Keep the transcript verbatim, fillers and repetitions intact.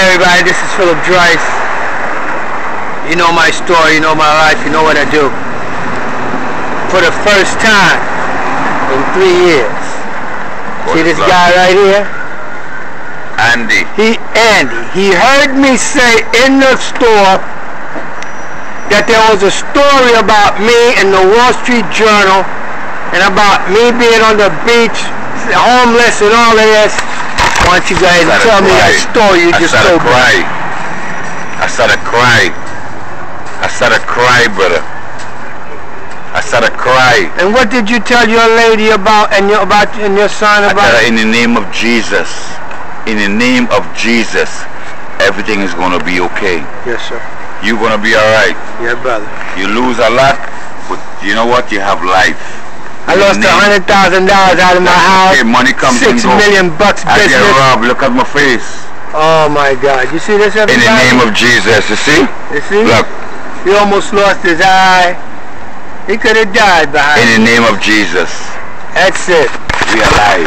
Hey everybody, this is Philip Dreiss. You know my story, you know my life, you know what I do. For the first time in three years. See this guy right here? Andy. He, Andy, he heard me say in the store that there was a story about me in the Wall Street Journal and about me being on the beach, homeless and all of this. Why don't you guys tell me that story you just told me? I started crying. I started crying, brother. I started crying. And what did you tell your lady about and your about and your son about? I said, in the name of Jesus, in the name of Jesus, everything is gonna be okay. Yes, sir. You're gonna be all right. Yeah, brother. You lose a lot, but you know what? You have life. I lost a hundred thousand dollars out of my house. Okay, money comes in, six million bucks business. I get robbed. Look at my face. Oh my God! You see this, everybody? In the name of Jesus, you see? You see? Look. He almost lost his eye. He could have died behind. In the name of Jesus. That's it. We are alive.